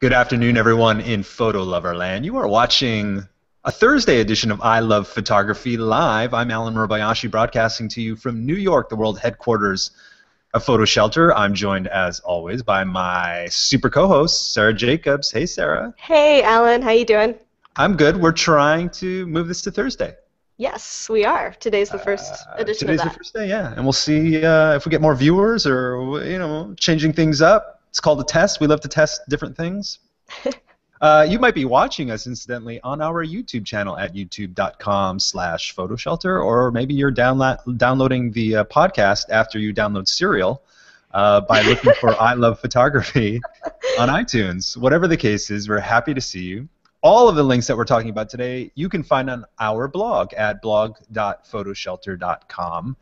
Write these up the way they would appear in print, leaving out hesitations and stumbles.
Good afternoon, everyone in Photo Lover Land. You are watching a Thursday edition of I Love Photography Live. I'm Alan Murabayashi, broadcasting to you from New York, the world headquarters of PhotoShelter. I'm joined, as always, by my super co-host, Sarah Jacobs. Hey, Sarah. Hey, Alan. How you doing? I'm good. We're trying to move this to Thursday. Yes, we are. Today's the first edition of that. Today's the first day, yeah. And we'll see if we get more viewers or, you know, changing things up. It's called a test. We love to test different things. You might be watching us, incidentally, on our YouTube channel at youtube.com/photoshelter, or maybe you're downloading the podcast after you download Serial by looking for I Love Photography on iTunes. Whatever the case is, we're happy to see you. All of the links that we're talking about today, you can find on our blog at blog.photoshelter.com.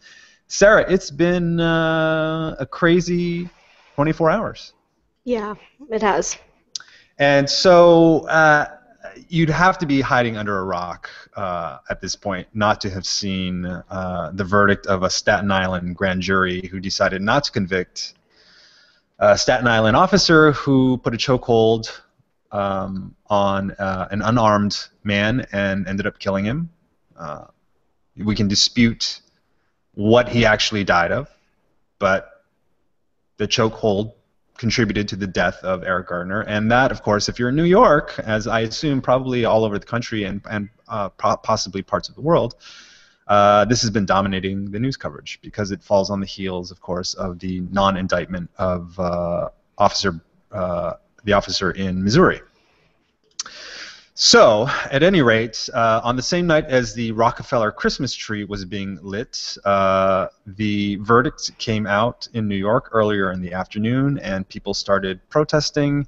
Sarah, it's been a crazy 24 hours. Yeah, it has. And so you'd have to be hiding under a rock at this point not to have seen the verdict of a Staten Island grand jury who decided not to convict a Staten Island officer who put a chokehold on an unarmed man and ended up killing him. We can dispute what he actually died of, but the chokehold contributed to the death of Eric Garner. And that, of course, if you're in New York, as I assume probably all over the country and possibly parts of the world, this has been dominating the news coverage because it falls on the heels, of course, of the non-indictment of the officer in Missouri. So, at any rate, on the same night as the Rockefeller Christmas tree was being lit, the verdict came out in New York earlier in the afternoon, and people started protesting.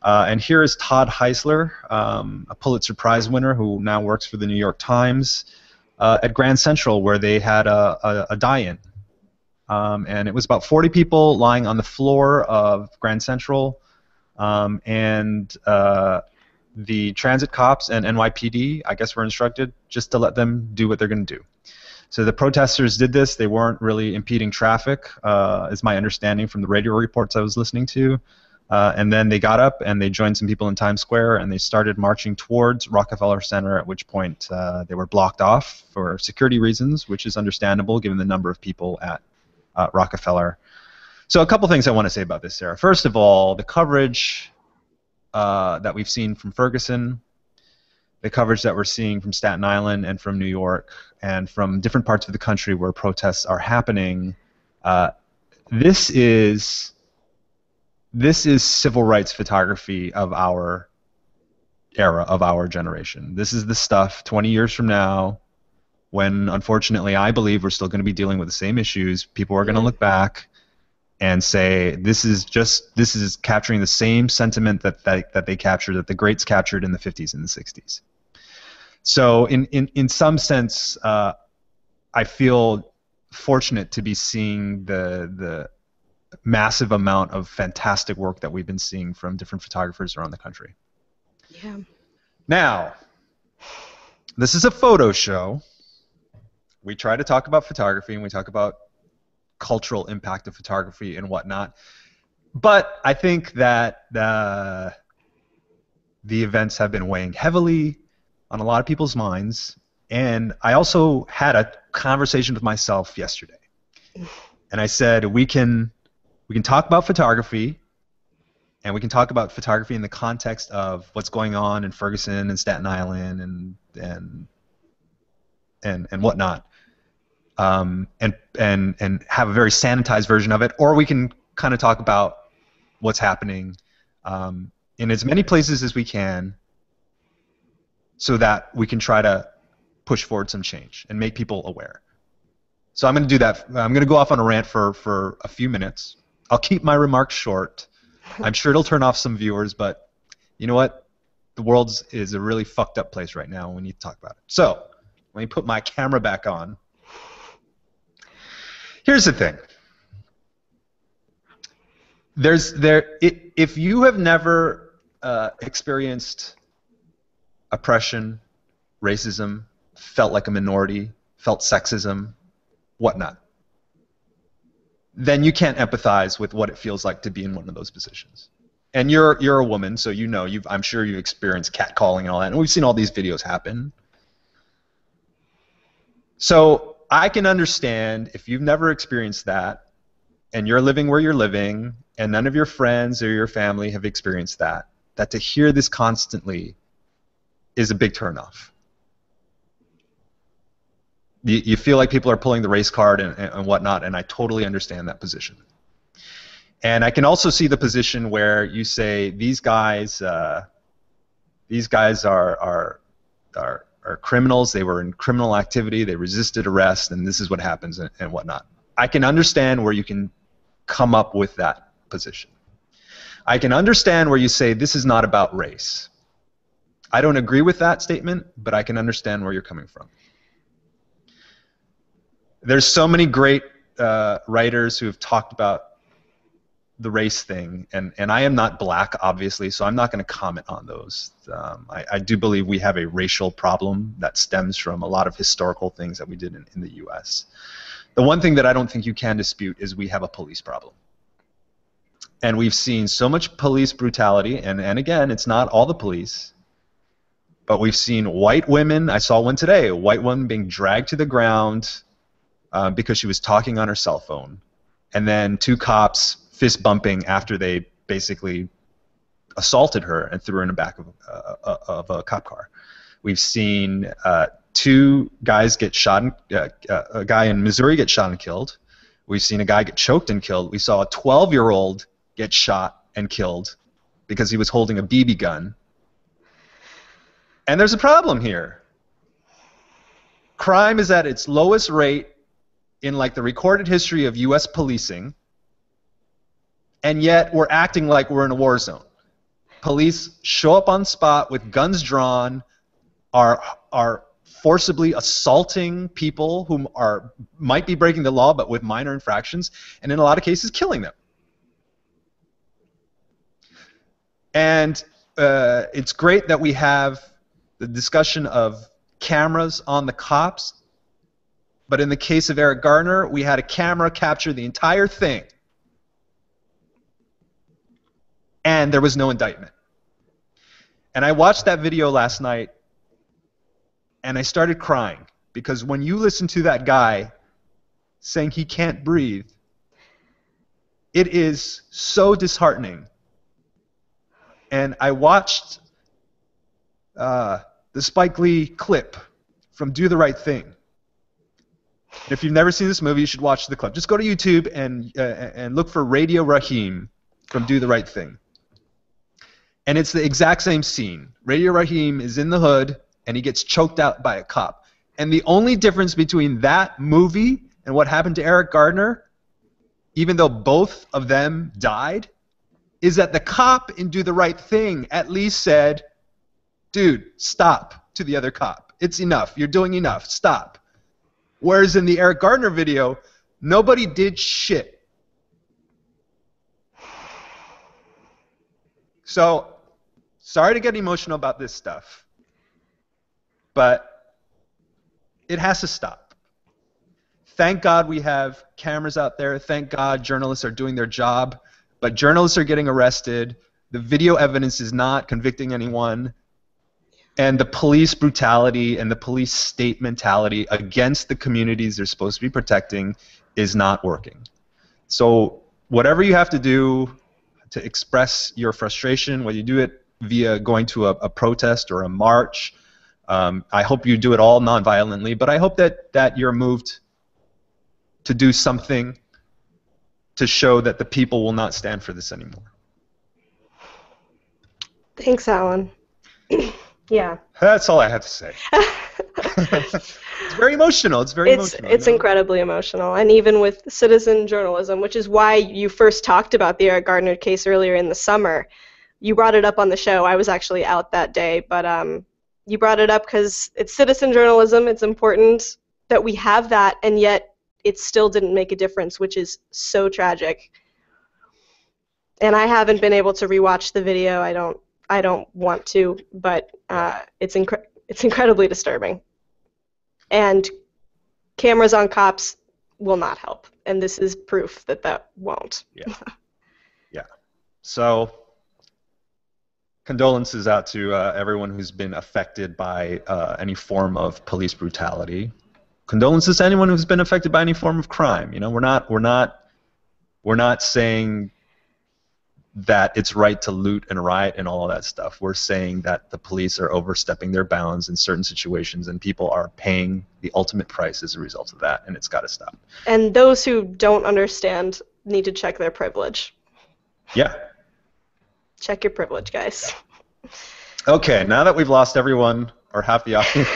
And here is Todd Heisler, a Pulitzer Prize winner who now works for the New York Times, at Grand Central, where they had a die-in. And it was about 40 people lying on the floor of Grand Central, the transit cops and NYPD, I guess, were instructed just to let them do what they're going to do. So the protesters did this. They weren't really impeding traffic, is my understanding from the radio reports I was listening to. And then they got up and they joined some people in Times Square and they started marching towards Rockefeller Center, at which point they were blocked off for security reasons, which is understandable given the number of people at Rockefeller. So a couple things I want to say about this, Sarah. First of all, the coverage that we've seen from Ferguson, the coverage that we're seeing from Staten Island and from New York and from different parts of the country where protests are happening, this is civil rights photography of our era, of our generation. This is the stuff 20 years from now when, unfortunately, I believe we're still going to be dealing with the same issues. People are going to look back and say this is capturing the same sentiment that they captured, that the greats captured in the 50s and the 60s. So in some sense, I feel fortunate to be seeing the massive amount of fantastic work that we've been seeing from different photographers around the country. Yeah. Now, this is a photo show. We try to talk about photography and we talk about cultural impact of photography and whatnot, but I think that the events have been weighing heavily on a lot of people's minds, and I also had a conversation with myself yesterday, and I said we can talk about photography, and we can talk about photography in the context of what's going on in Ferguson and Staten Island and whatnot. And have a very sanitized version of it, or we can kind of talk about what's happening in as many places as we can so that we can try to push forward some change and make people aware. So I'm going to do that. I'm going to go off on a rant for a few minutes. I'll keep my remarks short. I'm sure it'll turn off some viewers, but you know what? The world is a really fucked up place right now, and we need to talk about it. So let me put my camera back on. Here's the thing. If you have never experienced oppression, racism, felt like a minority, felt sexism, whatnot, then you can't empathize with what it feels like to be in one of those positions. And you're a woman, so you know, I'm sure you've experienced catcalling and all that, and we've seen all these videos happen. So I can understand if you've never experienced that, and you're living where you're living, and none of your friends or your family have experienced that, that to hear this constantly is a big turnoff. You feel like people are pulling the race card and whatnot, and I totally understand that position. And I can also see the position where you say these guys are criminals. They were in criminal activity. They resisted arrest, and this is what happens and whatnot. I can understand where you can come up with that position. I can understand where you say this is not about race. I don't agree with that statement, but I can understand where you're coming from. There's so many great writers who have talked about the race thing, and I am not black, obviously, so I'm not going to comment on those. I do believe we have a racial problem that stems from a lot of historical things that we did in the US. The one thing that I don't think you can dispute is we have a police problem. And we've seen so much police brutality, and again, it's not all the police, but we've seen white women, I saw one today, a white woman being dragged to the ground because she was talking on her cell phone, and then two cops fist bumping after they basically assaulted her and threw her in the back of a cop car. We've seen two guys get shot, a guy in Missouri get shot and killed. We've seen a guy get choked and killed. We saw a 12-year-old get shot and killed because he was holding a BB gun. And there's a problem here. Crime is at its lowest rate in like the recorded history of US policing. And yet we're acting like we're in a war zone. Police show up on spot with guns drawn, are forcibly assaulting people who might be breaking the law but with minor infractions, and in a lot of cases killing them. And it's great that we have the discussion of cameras on the cops, but in the case of Eric Garner, we had a camera capture the entire thing. And there was no indictment. And I watched that video last night, and I started crying, because when you listen to that guy saying he can't breathe, it is so disheartening. And I watched the Spike Lee clip from Do the Right Thing. And if you've never seen this movie, you should watch the clip. Just go to YouTube and look for Radio Raheem from Do the Right Thing. And it's the exact same scene. Radio Raheem is in the hood, and he gets choked out by a cop. And the only difference between that movie and what happened to Eric Garner, even though both of them died, is that the cop in Do the Right Thing at least said, dude, stop, to the other cop. It's enough. You're doing enough. Stop. Whereas in the Eric Garner video, nobody did shit. So, sorry to get emotional about this stuff, but it has to stop. Thank God we have cameras out there. Thank God journalists are doing their job, but journalists are getting arrested. The video evidence is not convicting anyone. And the police brutality and the police state mentality against the communities they're supposed to be protecting is not working. So, whatever you have to do to express your frustration, whether you do it via going to a protest or a march. I hope you do it all nonviolently, but I hope that you're moved to do something to show that the people will not stand for this anymore. Thanks, Alan. Yeah. That's all I have to say. It's very emotional. It's very emotional. It's incredibly emotional. And even with citizen journalism, which is why you first talked about the Eric Garner case earlier in the summer, you brought it up on the show. I was actually out that day, but you brought it up because it's citizen journalism. It's important that we have that, and yet it still didn't make a difference, which is so tragic. And I haven't been able to rewatch the video. I don't want to, but it's incredibly disturbing. And cameras on cops will not help. And this is proof that won't. Yeah. Yeah. So Condolences out to everyone who's been affected by any form of police brutality. Condolences to anyone who's been affected by any form of crime. You know, we're not saying that it's right to loot and riot and all of that stuff. We're saying that the police are overstepping their bounds in certain situations, and people are paying the ultimate price as a result of that, and it's got to stop. And those who don't understand need to check their privilege. Yeah. Check your privilege, guys. Okay, now that we've lost everyone, or half the audience,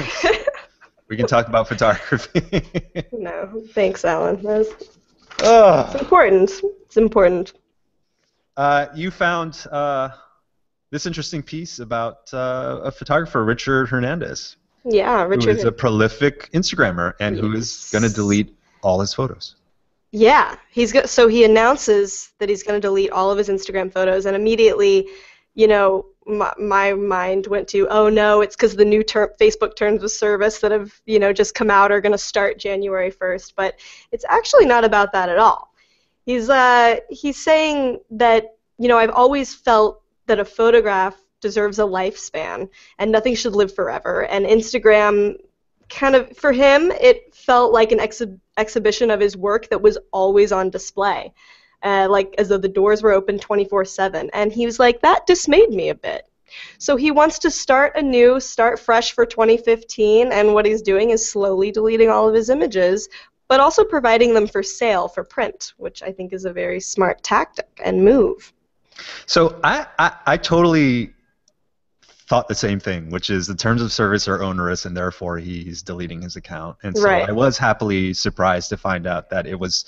we can talk about photography. No, thanks, Alan. It's important. It's important. You found this interesting piece about a photographer, Richard Hernandez. Yeah, Richard. Who is a prolific Instagrammer and who is going to delete all his photos. Yeah, so he announces that he's going to delete all of his Instagram photos, and immediately, you know, my mind went to, oh no, it's because the new Facebook terms of service that have, you know, just come out are going to start January 1st, but it's actually not about that at all. He's saying that, you know, I've always felt that a photograph deserves a lifespan, and nothing should live forever, and Instagram kind of, for him, it felt like an exhibition of his work that was always on display, like as though the doors were open 24/7. And he was like, that dismayed me a bit. So he wants to start anew, start fresh for 2015, and what he's doing is slowly deleting all of his images, but also providing them for sale for print, which I think is a very smart tactic and move. So I totally thought the same thing, which is the terms of service are onerous, and therefore he's deleting his account. And so I was happily surprised to find out that it was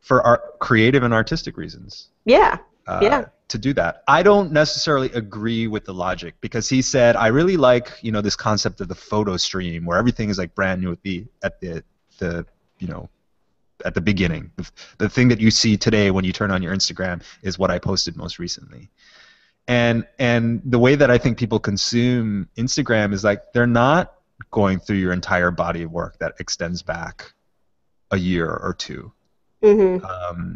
for creative and artistic reasons. Yeah, to do that. I don't necessarily agree with the logic, because he said, I really like, you know, this concept of the photo stream, where everything is like brand new at the beginning. The thing that you see today when you turn on your Instagram is what I posted most recently. And the way that I think people consume Instagram is like they're not going through your entire body of work that extends back a year or two. Mm-hmm.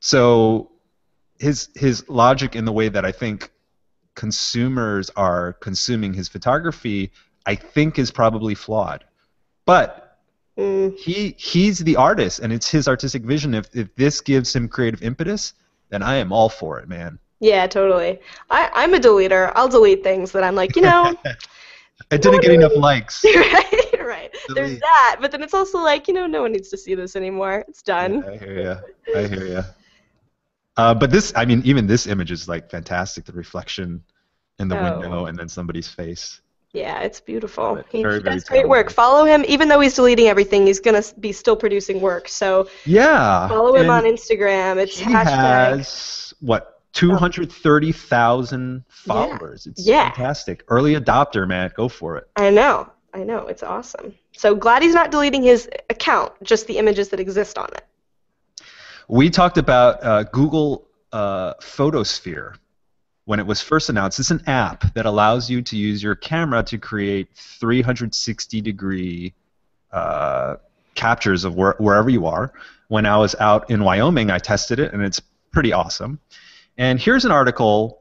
So his logic in the way that I think consumers are consuming his photography, I think, is probably flawed. But he's the artist, and it's his artistic vision. If this gives him creative impetus, then I am all for it, man. Yeah, totally. I'm a deleter. I'll delete things that I'm like, you know. It didn't get enough likes. Right, right. Delete. There's that. But then it's also like, you know, no one needs to see this anymore. It's done. Yeah, I hear you. I hear you. But this, I mean, even this image is like fantastic. The reflection in the window and then somebody's face. Yeah, it's beautiful. He does great work. Follow him. Even though he's deleting everything, he's going to be still producing work. So yeah, follow him on Instagram. It's hashtag. Has, what? 230,000 followers. Yeah. It's fantastic. Early adopter, man. Go for it. I know. I know. It's awesome. So glad he's not deleting his account, just the images that exist on it. We talked about Google Photosphere when it was first announced. It's an app that allows you to use your camera to create 360-degree captures of wherever you are. When I was out in Wyoming, I tested it, and it's pretty awesome. And here's an article.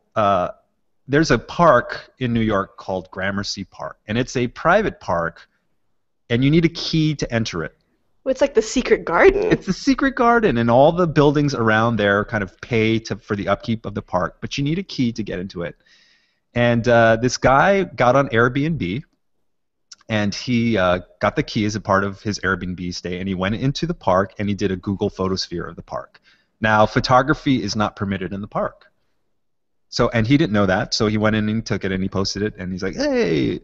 There's a park in New York called Gramercy Park, and it's a private park, and you need a key to enter it. Well, it's like the secret garden. It's the secret garden, and all the buildings around there kind of pay for the upkeep of the park, but you need a key to get into it. And this guy got on Airbnb, and he got the key as a part of his Airbnb stay, and he went into the park, and he did a Google Photosphere of the park. Now, photography is not permitted in the park. So, and he didn't know that, so he went in and he took it and he posted it, and he's like, hey.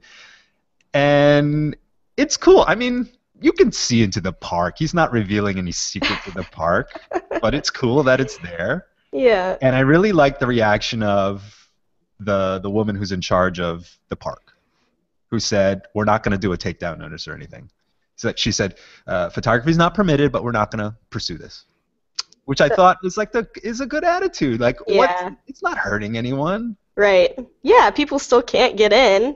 And it's cool. I mean, you can see into the park. He's not revealing any secrets of the park, but it's cool that it's there. Yeah. And I really like the reaction of the woman who's in charge of the park, who said, we're not going to do a takedown notice or anything. So she said, photography is not permitted, but we're not going to pursue this. Which I thought was like is a good attitude. Like, what? It's not hurting anyone. Right. Yeah, people still can't get in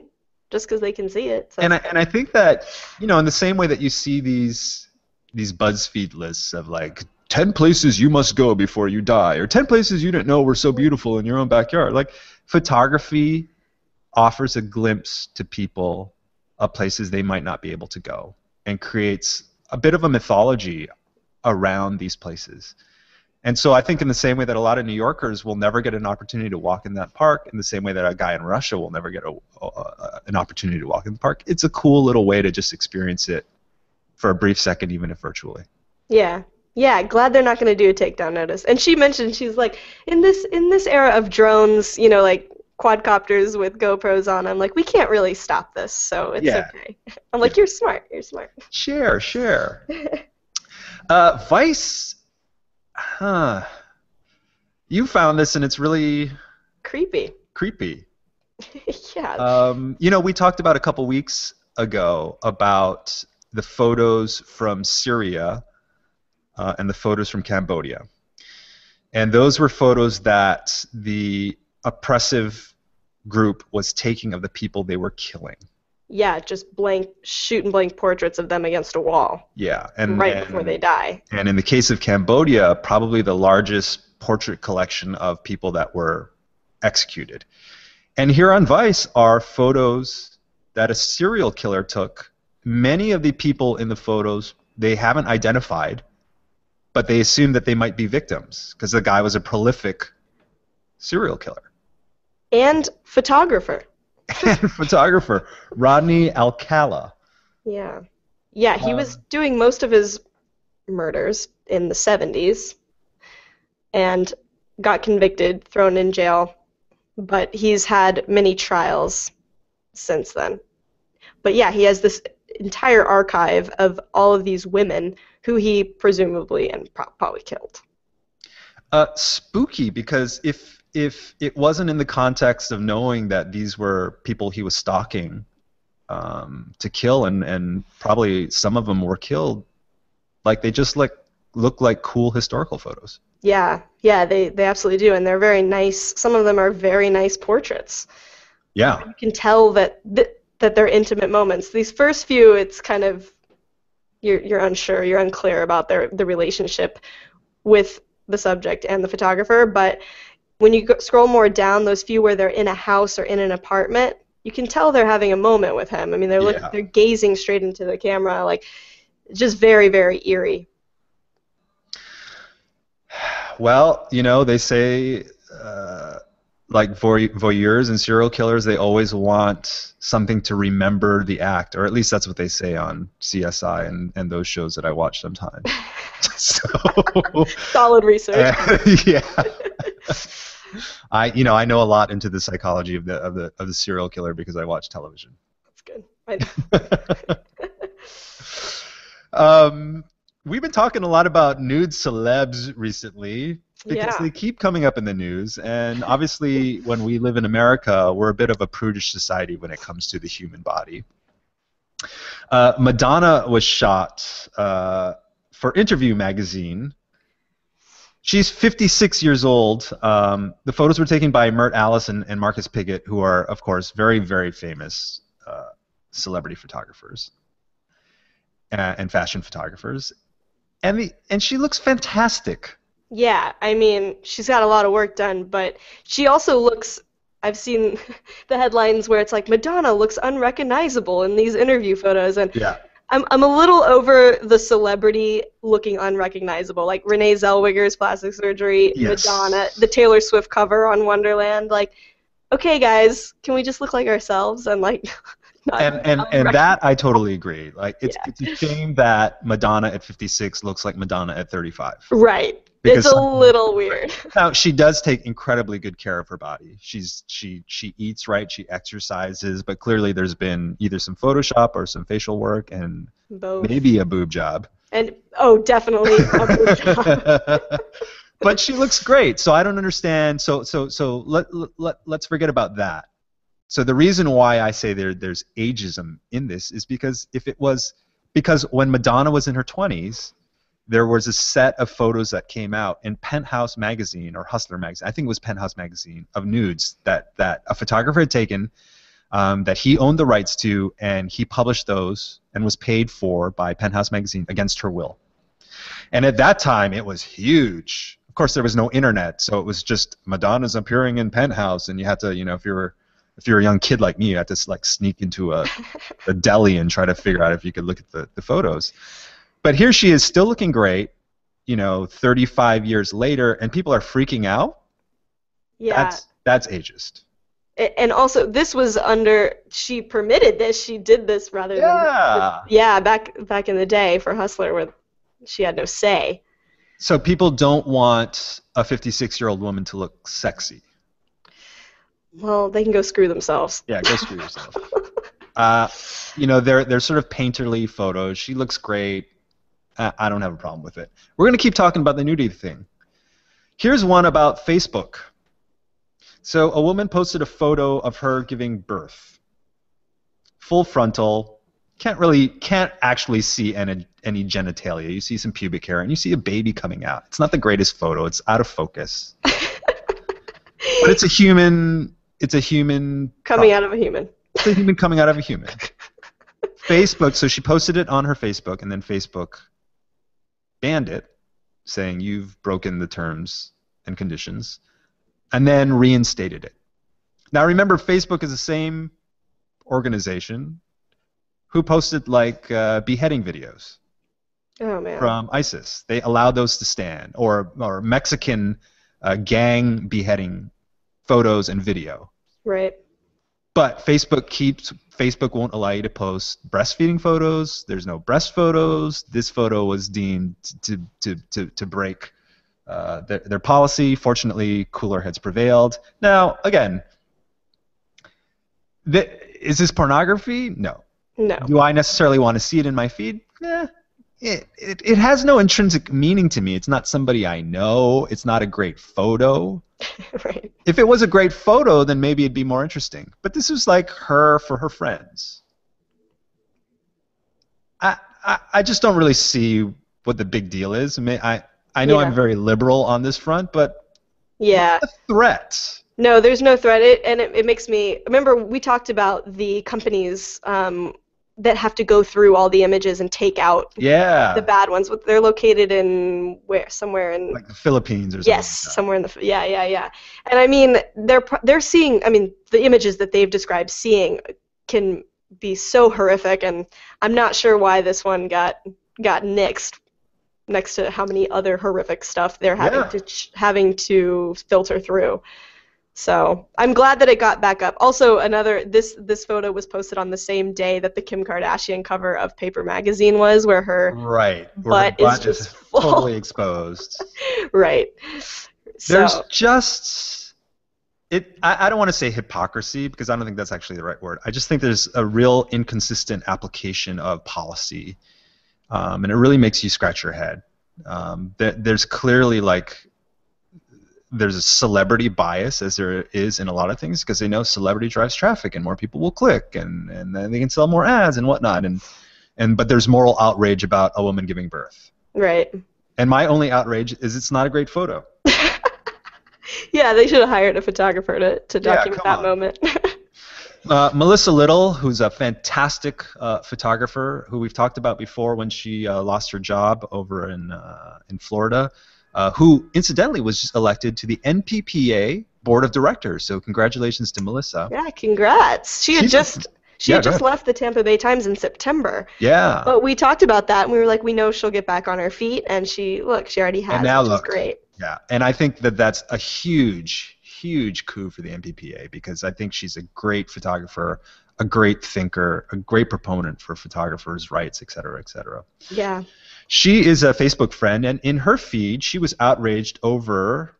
just because they can see it. So. And I think that, you know, in the same way that you see these BuzzFeed lists of like 10 places you must go before you die, or 10 places you didn't know were so beautiful in your own backyard. Like, photography offers a glimpse to people of places they might not be able to go, and creates a bit of a mythology around these places. And so I think in the same way that a lot of New Yorkers will never get an opportunity to walk in that park, in the same way that a guy in Russia will never get an opportunity to walk in the park, it's a cool little way to just experience it for a brief second, even if virtually. Yeah. Yeah, glad they're not going to do a takedown notice. And she mentioned, she's like, in this era of drones, you know, like quadcopters with GoPros on them, like, we can't really stop this, so it's okay. I'm like, you're smart, you're smart. Share, share. Vice, huh? You found this, and it's really creepy. Creepy. Yeah. You know, we talked about a couple weeks ago about the photos from Syria. And the photos from Cambodia. And those were photos that the oppressive group was taking of the people they were killing. Yeah, just blank, shoot and blank portraits of them against a wall. Yeah. And right before they die. And in the case of Cambodia, probably the largest portrait collection of people that were executed. And here on Vice are photos that a serial killer took. Many of the people in the photos they haven't identified, but they assumed that they might be victims because the guy was a prolific serial killer. And photographer. And photographer. Rodney Alcala. Yeah. Yeah, he was doing most of his murders in the 70s and got convicted, thrown in jail, but he's had many trials since then. But yeah, he has this entire archive of all of these women who he presumably and probably killed. Spooky, because if it wasn't in the context of knowing that these were people he was stalking to kill, and probably some of them were killed, like, they just look like cool historical photos. Yeah, yeah, they absolutely do, and they're very nice. Some of them are very nice portraits. Yeah. You can tell that they're intimate moments. These first few, it's kind of, you're unsure, you're unclear about the relationship with the subject and the photographer, but when you scroll more down, those few where they're in a house or in an apartment, you can tell they're having a moment with him. I mean, they're gazing straight into the camera, like, just very, very eerie. Well, you know, they say, like, voyeurs and serial killers, they always want something to remember the act, or at least that's what they say on CSI and those shows that I watch sometimes. So, solid research. Yeah. I know a lot into the psychology of the serial killer because I watch television. That's good. I know. We've been talking a lot about nude celebs recently, because they keep coming up in the news, and obviously when we live in America, we're a bit of a prudish society when it comes to the human body. Madonna was shot for Interview magazine. She's 56 years old. The photos were taken by Mert Alice and Marcus Pigott, who are, of course, very, very famous celebrity photographers and fashion photographers. And she looks fantastic. Yeah, I mean, she's got a lot of work done, but she also looks, I've seen the headlines where it's like, Madonna looks unrecognizable in these interview photos, and yeah. I'm a little over the celebrity looking unrecognizable, like Renee Zellweger's plastic surgery, yes. Madonna, the Taylor Swift cover on Wonderland, like, okay guys, can we just look like ourselves and like... And that I totally agree. Like, it's a shame that Madonna at 56 looks like Madonna at 35. Right. Because it's a little weird. Now, she does take incredibly good care of her body. She eats right, she exercises, but clearly there's been either some Photoshop or some facial work and both. Maybe a boob job. And oh, definitely a boob job. But she looks great. So I don't understand. So let's forget about that. So the reason why I say there's ageism in this is because when Madonna was in her 20s, there was a set of photos that came out in Penthouse magazine or Hustler magazine, I think it was Penthouse magazine, of nudes that a photographer had taken that he owned the rights to, and he published those and was paid for by Penthouse magazine against her will. And at that time, it was huge. Of course, there was no internet, so it was just Madonna's appearing in Penthouse, and you had to, you know, if you were a young kid like me, you had to like sneak into a deli and try to figure out if you could look at the photos. But here she is, still looking great, you know, 35 years later, and people are freaking out. Yeah. That's ageist. And also, this was under, she permitted this, she did this rather than... Yeah, back in the day for Hustler, where she had no say. So people don't want a 56-year-old woman to look sexy. Well, they can go screw themselves. Yeah, go screw yourself. You know, they're sort of painterly photos. She looks great. I don't have a problem with it. We're going to keep talking about the nudity thing. Here's one about Facebook. So a woman posted a photo of her giving birth. Full frontal. Can't actually see any genitalia. You see some pubic hair, and you see a baby coming out. It's not the greatest photo. It's out of focus. But it's a human. It's a human coming out of a human. It's a human coming out of a human. Facebook. So she posted it on her Facebook, and then Facebook banned it, saying you've broken the terms and conditions, and then reinstated it. Now remember, Facebook is the same organization who posted like beheading videos from ISIS. They allowed those to stand, or Mexican gang beheading photos and video. Right. But Facebook won't allow you to post breastfeeding photos. There's no breast photos. This photo was deemed to break their policy. Fortunately, cooler heads prevailed. Now, again, is this pornography? No. No. Do I necessarily want to see it in my feed? Eh, it has no intrinsic meaning to me. It's not somebody I know. It's not a great photo. Right. If it was a great photo, then maybe it'd be more interesting. But this was like her for her friends. I just don't really see what the big deal is. I mean, I know I'm very liberal on this front, but what's the threat? No, there's no threat, and it makes me remember we talked about the companies that have to go through all the images and take out the bad ones. They're located in somewhere in like the Philippines or something. Yes, like somewhere in the And I mean, they're seeing. I mean, the images that they've described seeing can be so horrific, and I'm not sure why this one got nixed. Next to how many other horrific stuff they're having to filter through. So I'm glad that it got back up. Also, this photo was posted on the same day that the Kim Kardashian cover of Paper Magazine was, where her butt is full. Totally exposed. Right. There's I don't want to say hypocrisy because I don't think that's actually the right word. I just think there's a real inconsistent application of policy, and it really makes you scratch your head. There's clearly like. There's a celebrity bias, as there is in a lot of things, because they know celebrity drives traffic, and more people will click, and then they can sell more ads and whatnot. But there's moral outrage about a woman giving birth. Right. And my only outrage is it's not a great photo. Yeah, they should have hired a photographer to document that moment. Melissa Little, who's a fantastic photographer, who we've talked about before when she lost her job over in Florida. Who, incidentally, was just elected to the NPPA Board of Directors. So congratulations to Melissa. Yeah, congrats. She had just left the Tampa Bay Times in September. Yeah. But we talked about that, and we were like, we know she'll get back on her feet, and she already has, and now which is great. Yeah, and I think that's a huge, huge coup for the NPPA because I think she's a great photographer, a great thinker, a great proponent for photographers' rights, et cetera, et cetera. Yeah. She is a Facebook friend, and in her feed, she was outraged over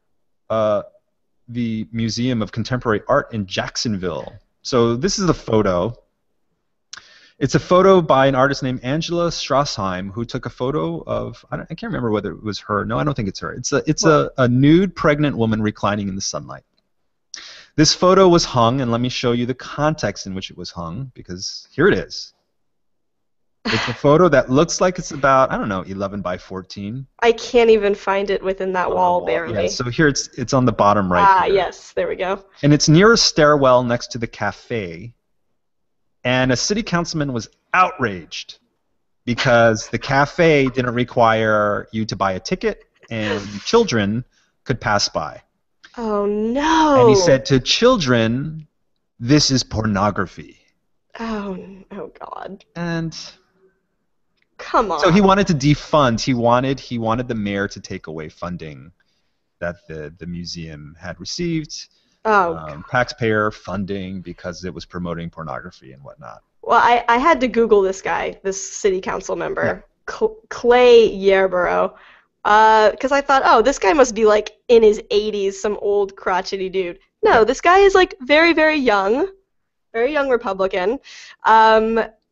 the Museum of Contemporary Art in Jacksonville. So this is a photo. It's a photo by an artist named Angela Strassheim, who took a photo of I can't remember whether it was her. No, I don't think it's her. It's a nude pregnant woman reclining in the sunlight. This photo was hung, and let me show you the context in which it was hung, because here it is. It's a photo that looks like it's about, I don't know, 11 by 14. I can't even find it within that wall, barely. Yeah, so here it's on the bottom right. Ah, yes, there we go. And it's near a stairwell next to the cafe. And a city councilman was outraged because the cafe didn't require you to buy a ticket and children could pass by. Oh, no. And he said to children, this is pornography. Oh God. And... Come on. So he wanted to defund. He wanted the mayor to take away funding that the museum had received. Oh, taxpayer funding because it was promoting pornography and whatnot. Well, I had to Google this guy, this city council member, yeah. Clay Yerborough, because I thought, oh, this guy must be like in his 80s, some old crotchety dude. No, yeah. This guy is like very, very young Republican.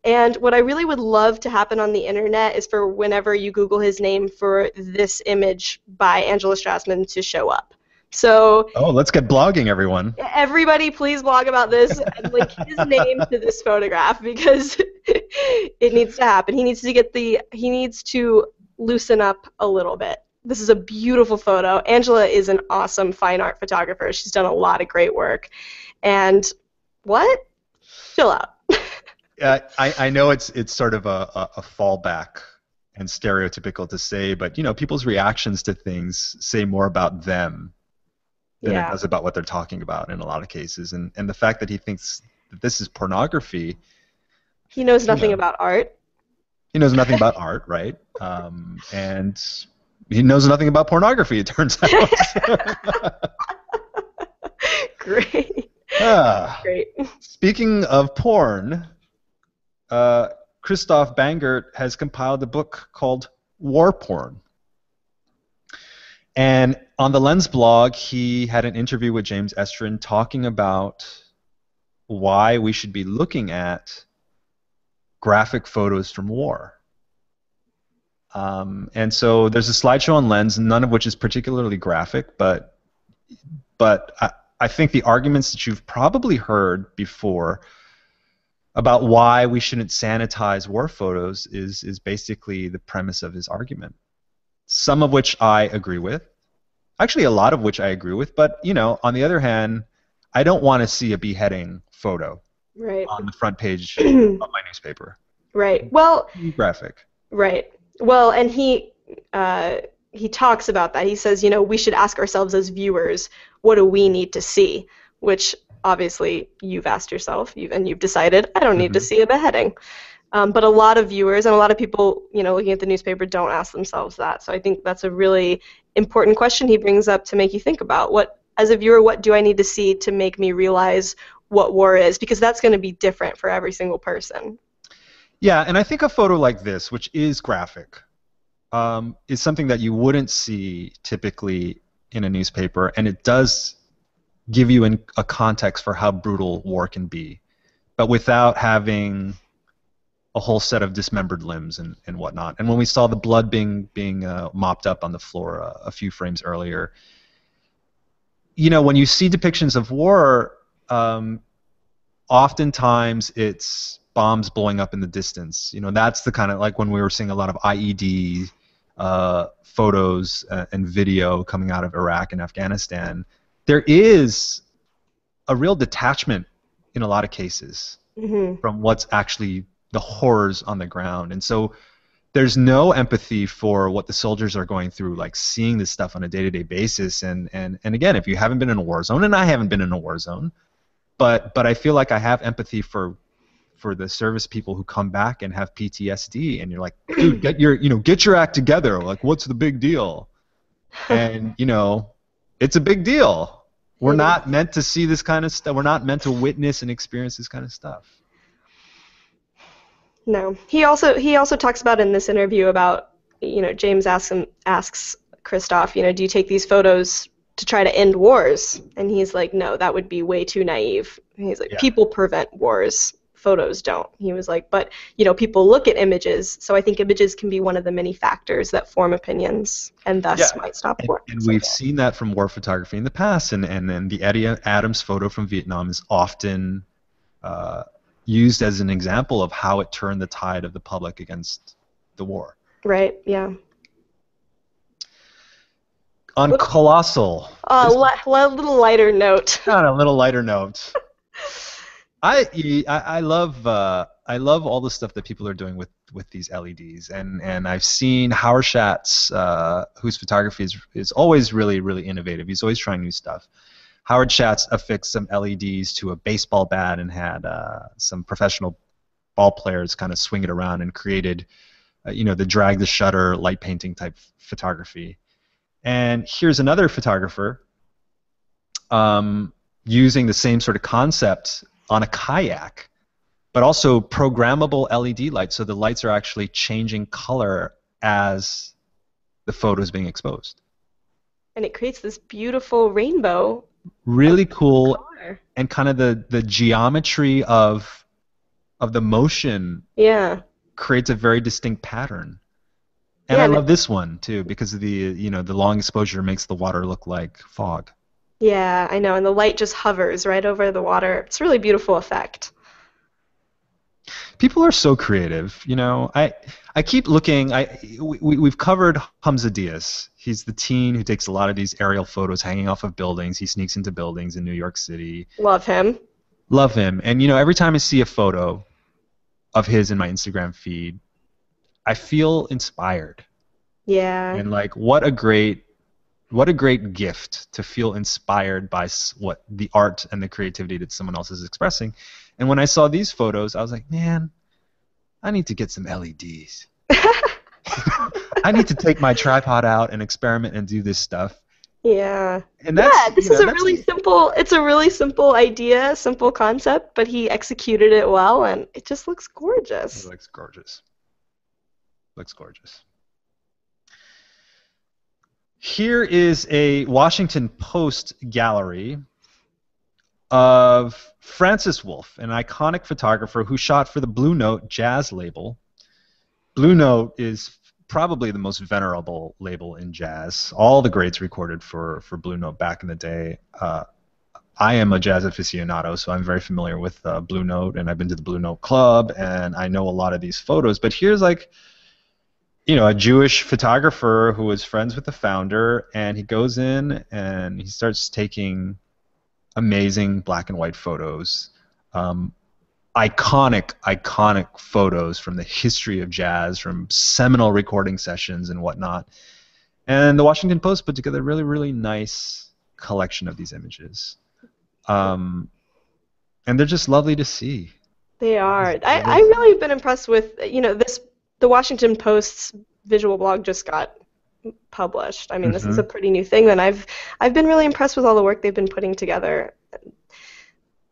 And what I really would love to happen on the internet is for whenever you Google his name for this image by Angela Strassman to show up. So oh, let's get blogging, everyone. Everybody, please blog about this and link his name to this photograph because it needs to happen. He needs to get the he needs to loosen up a little bit. This is a beautiful photo. Angela is an awesome fine art photographer. She's done a lot of great work. And what? Chill out. I know it's sort of a fallback and stereotypical to say, but you know, people's reactions to things say more about them than yeah. it does about what they're talking about in a lot of cases. And the fact that he thinks that this is pornography. He knows nothing about art. He knows nothing about art, right? And he knows nothing about pornography, it turns out. Great. Great. Speaking of porn... Christoph Bangert has compiled a book called War Porn. And on the Lens blog, he had an interview with James Estrin talking about why we should be looking at graphic photos from war. And so there's a slideshow on Lens, none of which is particularly graphic, but I think the arguments that you've probably heard before about why we shouldn't sanitize war photos is basically the premise of his argument. Some of which I agree with. Actually, a lot of which I agree with, but, you know, on the other hand, I don't want to see a beheading photo right. on the front page of my newspaper. Right. Well... Graphic. Right. Well, and he talks about that. He says, you know, we should ask ourselves as viewers, what do we need to see? Which... Obviously, you've asked yourself, and you've decided, I don't need to see a beheading. But a lot of viewers and a lot of people, you know, looking at the newspaper don't ask themselves that. So I think that's a really important question he brings up to make you think about. What, as a viewer, what do I need to see to make me realize what war is? Because that's going to be different for every single person. Yeah, and I think a photo like this, which is graphic, is something that you wouldn't see typically in a newspaper, and it does... give you a context for how brutal war can be, but without having a whole set of dismembered limbs and whatnot. And when we saw the blood being mopped up on the floor a few frames earlier, you know, when you see depictions of war, oftentimes it's bombs blowing up in the distance. You know, that's the kind of, like when we were seeing a lot of IED photos and video coming out of Iraq and Afghanistan. There is a real detachment in a lot of cases from what's actually the horrors on the ground. And so there's no empathy for what the soldiers are going through, like seeing this stuff on a day-to-day basis. And again, if you haven't been in a war zone, and I haven't been in a war zone, but I feel like I have empathy for the service people who come back and have PTSD, and you're like, dude, get your act together. Like, what's the big deal? And, you know... It's a big deal. We're not meant to see this kind of stuff. We're not meant to witness and experience this kind of stuff. No. He also talks about in this interview about, you know, James asks Christoph, you know, do you take these photos to try to end wars? And he's like, no, that would be way too naive. And he's like, people prevent wars. Photos don't. He was like, but, you know, people look at images, so I think images can be one of the many factors that form opinions and thus might stop war. And we've seen that from war photography in the past, and then the Eddie Adams photo from Vietnam is often used as an example of how it turned the tide of the public against the war. Right, yeah. On Colossal. On a little lighter note. I love I love all the stuff that people are doing with these LEDs, and I've seen Howard Schatz, whose photography is always really innovative. He's always trying new stuff. Howard Schatz affixed some LEDs to a baseball bat and had some professional ball players kind of swing it around and created, you know, the drag the shutter light painting type photography. And here's another photographer using the same sort of concept on a kayak, but also programmable LED lights, so the lights are actually changing color as the photo is being exposed. And it creates this beautiful rainbow. Really cool color. And kind of the geometry of the motion creates a very distinct pattern. And I love this one too, because of the, you know, the long exposure makes the water look like fog. Yeah, I know, and the light just hovers right over the water. It's a really beautiful effect. People are so creative, you know. I keep looking. We've covered Hamza Diaz. He's the teen who takes a lot of these aerial photos hanging off of buildings. He sneaks into buildings in New York City. Love him. Love him. And, you know, every time I see a photo of his in my Instagram feed, I feel inspired. Yeah. And, like, what a great gift to feel inspired by what the art and the creativity that someone else is expressing. And when I saw these photos, I was like, man, I need to get some LEDs. I need to take my tripod out and experiment and do this stuff. Yeah. And that's, it's a really simple idea, simple concept, but he executed it well, and it just looks gorgeous. It looks gorgeous. Looks gorgeous. Here is a Washington Post gallery of Francis Wolff, an iconic photographer who shot for the Blue Note jazz label. Blue Note is probably the most venerable label in jazz. All the greats recorded for Blue Note back in the day. I am a jazz aficionado, so I'm very familiar with Blue Note, and I've been to the Blue Note Club, and I know a lot of these photos. But here's, like, you know, a Jewish photographer who was friends with the founder, and he goes in and he starts taking amazing black and white photos, iconic photos from the history of jazz, from seminal recording sessions and whatnot. And the Washington Post put together a really nice collection of these images, and they're just lovely to see. They are. I really have been impressed with, you know, this. The Washington Post's visual blog just got published. I mean, this is a pretty new thing, and I've been really impressed with all the work they've been putting together.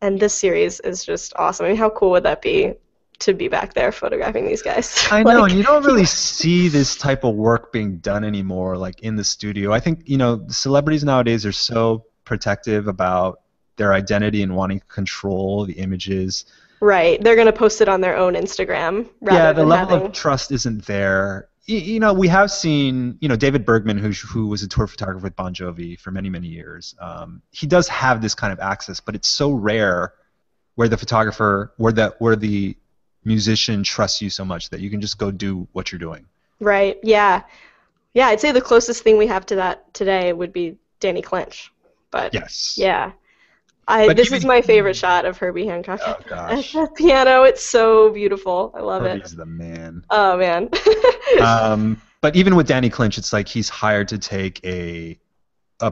And this series is just awesome. I mean, how cool would that be to be back there photographing these guys? I know, and you don't really see this type of work being done anymore, like in the studio. I think, you know, celebrities nowadays are so protective about their identity and wanting to control the images. Right, they're going to post it on their own Instagram rather than the level of trust isn't there. You know, we have seen, you know, David Bergman, who was a tour photographer with Bon Jovi for many years. He does have this kind of access, but it's so rare, where the photographer, where the musician trusts you so much that you can just go do what you're doing. Right. Yeah. Yeah. I'd say the closest thing we have to that today would be Danny Clinch. But yes. Yeah. This is my favorite shot of Herbie Hancock at the piano. It's so beautiful. I love it. He's the man. Oh, man. But even with Danny Clinch, it's like he's hired to take a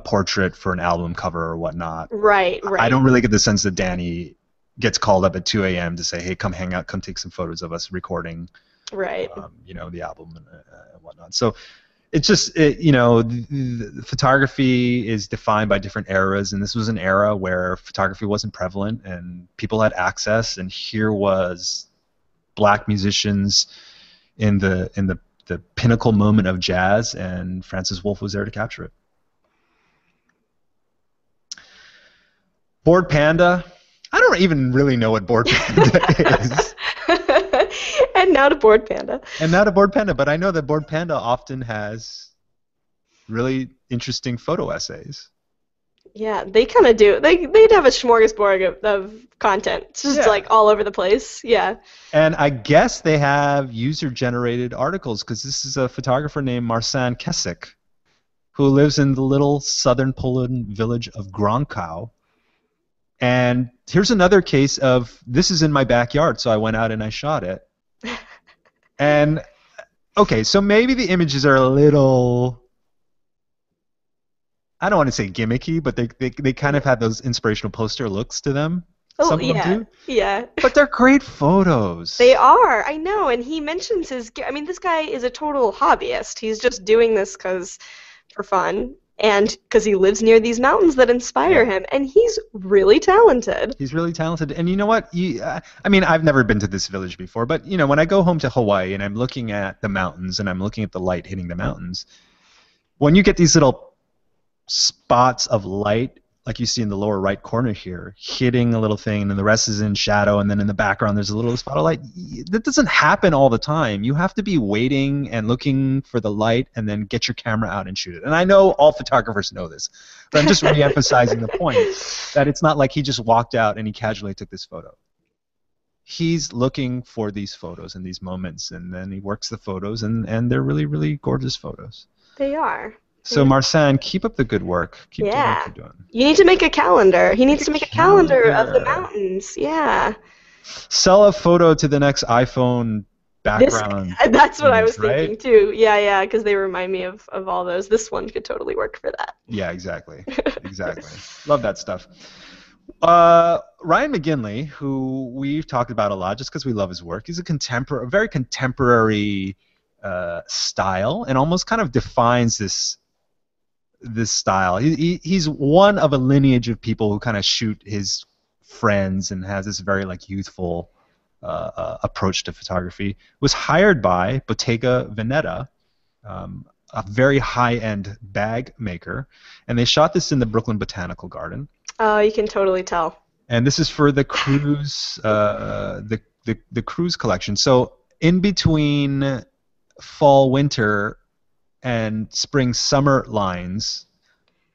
portrait for an album cover or whatnot. Right, right. I don't really get the sense that Danny gets called up at 2 a.m. to say, hey, come hang out, come take some photos of us recording, right? You know, the album and whatnot. So it's just, you know, the photography is defined by different eras, and this was an era where photography wasn't prevalent and people had access, and here was black musicians in the pinnacle moment of jazz, and Francis Wolff was there to capture it. Bored Panda. I don't even really know what Bored Panda is. And now to Bored Panda. And now to Bored Panda, but I know that Bored Panda often has really interesting photo essays. Yeah, they kind of do. They'd have a smorgasbord of content. It's just like all over the place. Yeah. And I guess they have user-generated articles, because this is a photographer named Marcin Keswick, who lives in the little southern Poland village of Gronkow. And And here's another case of, this is in my backyard, so I went out and I shot it. And, okay, so maybe the images are a little, I don't want to say gimmicky, but they kind of have those inspirational poster looks to them. Oh, some of them do. Yeah. But they're great photos. They are, I know. And he mentions his, I mean, this guy is a total hobbyist. He's just doing this for fun, and because he lives near these mountains that inspire him, and he's really talented. He's really talented. And you know what? I mean, I've never been to this village before, but you know, when I go home to Hawaii and I'm looking at the mountains and I'm looking at the light hitting the mountains, when you get these little spots of light, like you see in the lower right corner here, hitting a little thing, and then the rest is in shadow, and then in the background there's a little spot of light. That doesn't happen all the time. You have to be waiting and looking for the light, and then get your camera out and shoot it. And I know all photographers know this, but I'm just re-emphasizing the point that it's not like he just walked out and he casually took this photo. He's looking for these photos and these moments, and then he works the photos, and they're really, really gorgeous photos. They are. So, Marcin, keep up the good work. Keep doing what you're doing. You need to make a calendar. He needs to make a calendar of the mountains. Yeah. Sell a photo to the next iPhone background. That's what I was thinking, too. Yeah, yeah, because they remind me of all those. This one could totally work for that. Yeah, exactly. Exactly. Love that stuff. Ryan McGinley, who we've talked about a lot just because we love his work, he's a very contemporary style, and almost kind of defines this style. He's one of a lineage of people who kind of shoot his friends and has this very like youthful approach to photography. Was hired by Bottega Veneta, a very high-end bag maker, and they shot this in the Brooklyn Botanical Garden. Oh, you can totally tell. And this is for the Cruise, the Cruise collection. So in between fall, winter, and spring, summer lines,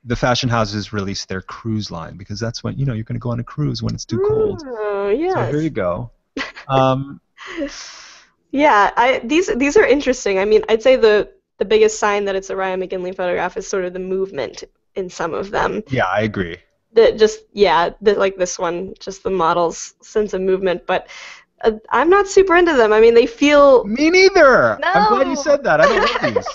the fashion houses release their cruise line, because that's when, you know, you're going to go on a cruise when it's too cold. Yes. So here you go. Yeah, these are interesting. I mean, I'd say the biggest sign that it's a Ryan McGinley photograph is sort of the movement in some of them. Yeah, I agree. Like this one, just the model's sense of movement, but I'm not super into them. I mean, they feel... Me neither! No. I'm glad you said that. I don't love these.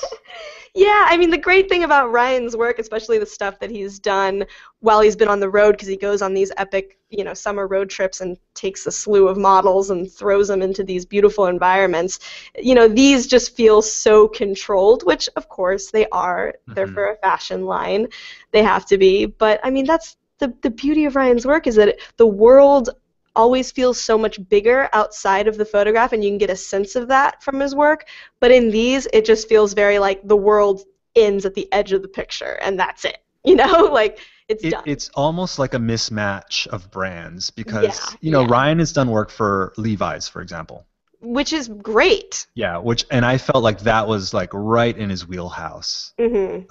Yeah, I mean, the great thing about Ryan's work, especially the stuff that he's done while he's been on the road, because he goes on these epic, you know, summer road trips and takes a slew of models and throws them into these beautiful environments. You know, these just feel so controlled, which, of course, they are. Mm-hmm. They're for a fashion line. They have to be. But, I mean, that's the beauty of Ryan's work, is that the world always feels so much bigger outside of the photograph, and you can get a sense of that from his work. But in these, it just feels very like the world ends at the edge of the picture, and that's it. You know, like it's done. It's almost like a mismatch of brands, because you know, Ryan has done work for Levi's, for example, which is great. Yeah, and I felt like that was like right in his wheelhouse. Mm-hmm.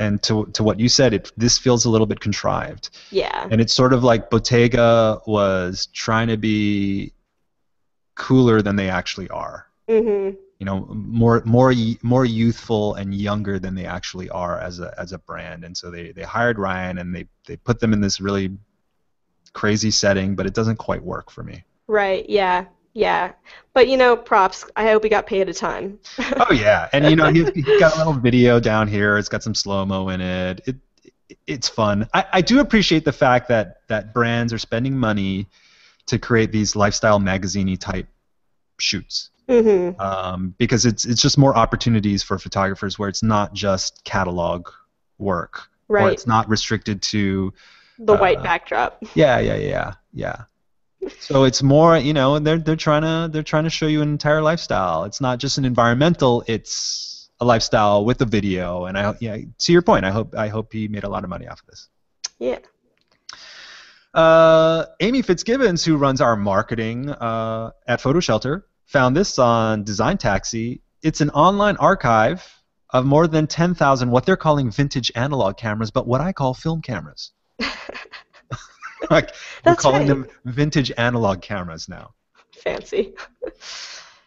And to what you said, this feels a little bit contrived. Yeah. And it's sort of like Bottega was trying to be cooler than they actually are. Mm-hmm. You know, more youthful and younger than they actually are as a brand. And so they hired Ryan, and they put them in this really crazy setting, but it doesn't quite work for me. Right. Yeah. Yeah, but you know, props. I hope he got paid a ton. Oh yeah, and you know, he's got a little video down here. It's got some slow-mo in it. It's fun. I do appreciate the fact that brands are spending money to create these lifestyle magazine-y type shoots. Mm-hmm. Because it's just more opportunities for photographers where it's not just catalog work, right? Or it's not restricted to the white backdrop. Yeah. So it's more, you know, they're trying to show you an entire lifestyle. It's not just an environmental; it's a lifestyle with a video. And to your point, I hope he made a lot of money off of this. Yeah. Amy Fitzgibbons, who runs our marketing at PhotoShelter, found this on Design Taxi. It's an online archive of more than 10,000 what they're calling vintage analog cameras, but what I call film cameras. Like, we're calling them vintage analog cameras now. Fancy.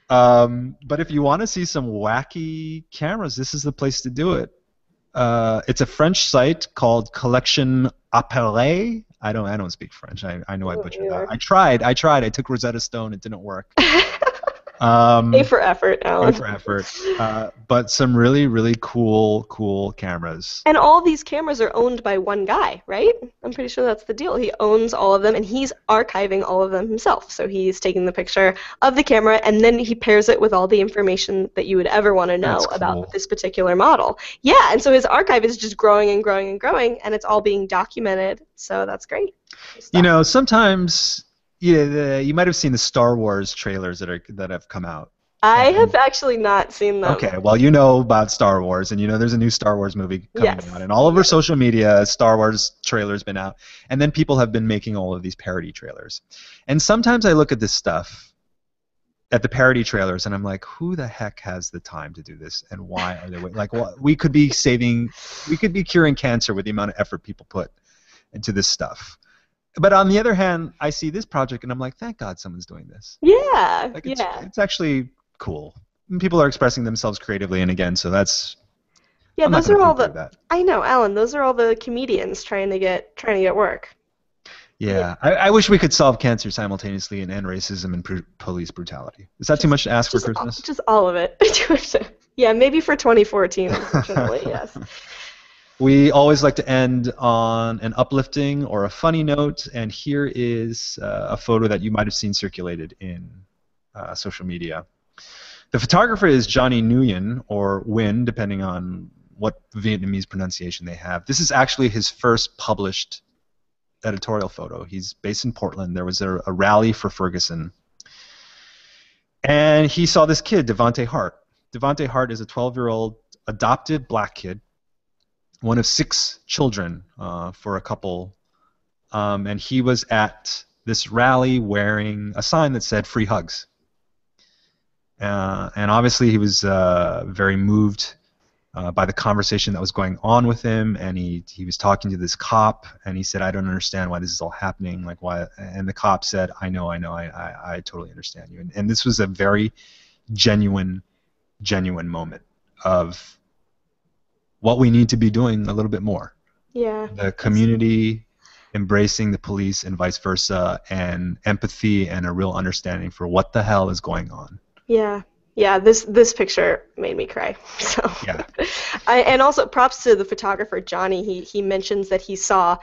But if you want to see some wacky cameras, this is the place to do it. It's a French site called Collection Appareil, I don't speak French. I know I butchered that. I tried. I took Rosetta Stone. It didn't work. A for effort, Alan. A for effort. But some really, really cool cameras. And all these cameras are owned by one guy, right? I'm pretty sure that's the deal. He owns all of them, and he's archiving all of them himself. So he's taking the picture of the camera, and then he pairs it with all the information that you would ever want to know about this particular model. Yeah, and so his archive is just growing and growing and growing, and it's all being documented. So that's great. You know, sometimes... Yeah, you might have seen the Star Wars trailers that have come out. I have actually not seen them. Okay, well, you know about Star Wars, and you know there's a new Star Wars movie coming out, and all over social media, Star Wars trailers been out, and then people have been making all of these parody trailers. And sometimes I look at this stuff, at the parody trailers, and I'm like, who the heck has the time to do this, and why are they waiting? Like, well, we could be curing cancer with the amount of effort people put into this stuff. But on the other hand, I see this project, and I'm like, thank God someone's doing this. Yeah, like it's actually cool. And people are expressing themselves creatively, and again, so that's... Yeah, those are all the... I know, Alan, those are all the comedians trying to get work. Yeah, I wish we could solve cancer simultaneously and end racism and police brutality. Is that too much to ask for Christmas? Just all of it. Yeah, maybe for 2014, unfortunately, yes. We always like to end on an uplifting or a funny note, and here is a photo that you might have seen circulated in social media. The photographer is Johnny Nguyen, or Nguyen, depending on what Vietnamese pronunciation they have. This is actually his first published editorial photo. He's based in Portland. There was a rally for Ferguson, and he saw this kid, Devante Hart. Devante Hart is a 12-year-old adopted black kid, one of 6 children for a couple, and he was at this rally wearing a sign that said "Free Hugs," and obviously he was very moved by the conversation that was going on with him, and he was talking to this cop, and he said, "I don't understand why this is all happening, like why?" And the cop said, "I know, I totally understand you," and this was a very genuine moment of what we need to be doing a little bit more. Yeah. The community embracing the police and vice versa, and empathy and a real understanding for what the hell is going on. Yeah. Yeah, this picture made me cry. So yeah. And also props to the photographer Johnny. He mentions that he saw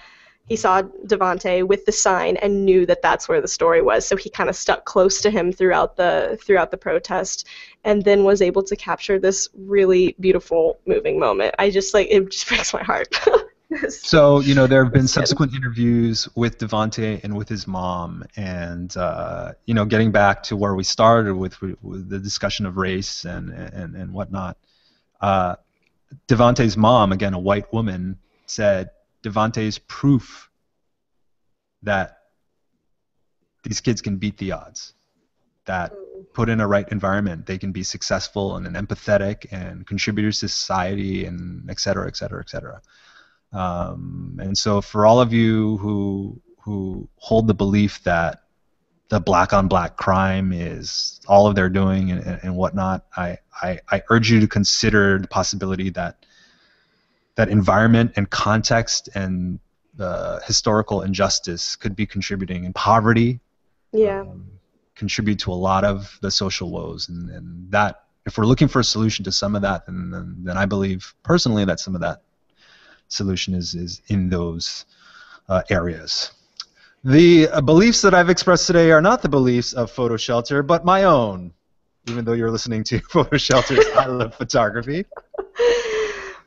Devante with the sign and knew that that's where the story was, so he kind of stuck close to him throughout the protest, and then was able to capture this really beautiful, moving moment. It just breaks my heart. So, you know, there have been subsequent interviews with Devante and with his mom, and you know, getting back to where we started with the discussion of race and whatnot. Devante's mom, again, a white woman, said Devante's proof that these kids can beat the odds, that put in a right environment, they can be successful and empathetic and contributors to society, and et cetera, et cetera, et cetera. And so for all of you who hold the belief that the black-on-black crime is all of they're doing and whatnot, I urge you to consider the possibility that environment and context and historical injustice could be contributing, and poverty contribute to a lot of the social woes, and that if we're looking for a solution to some of that, then I believe personally that some of that solution is in those areas. The beliefs that I've expressed today are not the beliefs of Photo Shelter, but my own, even though you're listening to Photo Shelter's I Love Photography.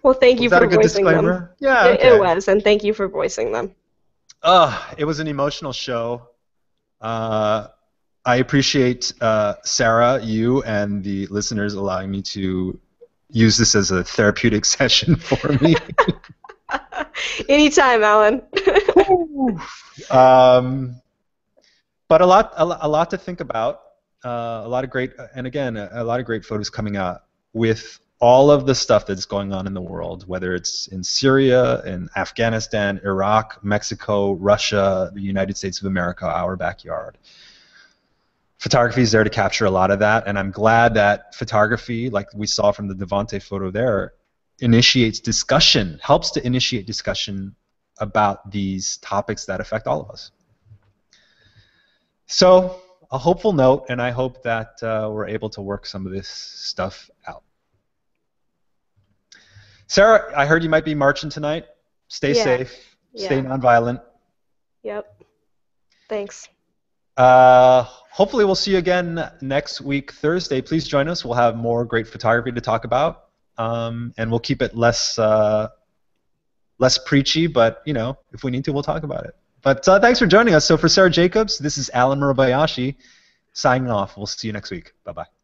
Well, thank you for voicing them. Yeah, okay. It was, and thank you for voicing them. It was an emotional show. I appreciate Sarah, you, and the listeners allowing me to use this as a therapeutic session for me. Anytime, Alan. But a lot to think about. A lot of great, and again, a lot of great photos coming out with all of the stuff that's going on in the world, whether it's in Syria, in Afghanistan, Iraq, Mexico, Russia, the United States of America, our backyard. Photography is there to capture a lot of that, and I'm glad that photography, like we saw from the Devante photo there, helps to initiate discussion about these topics that affect all of us. So a hopeful note, and I hope that we're able to work some of this stuff out. Sarah, I heard you might be marching tonight. Stay safe. Yeah. Stay nonviolent. Yep. Thanks. Hopefully we'll see you again next week, Thursday. Please join us. We'll have more great photography to talk about, and we'll keep it less less preachy. But you know, if we need to, we'll talk about it. But thanks for joining us. So for Sarah Jacobs, this is Alan Murabayashi signing off. We'll see you next week. Bye bye.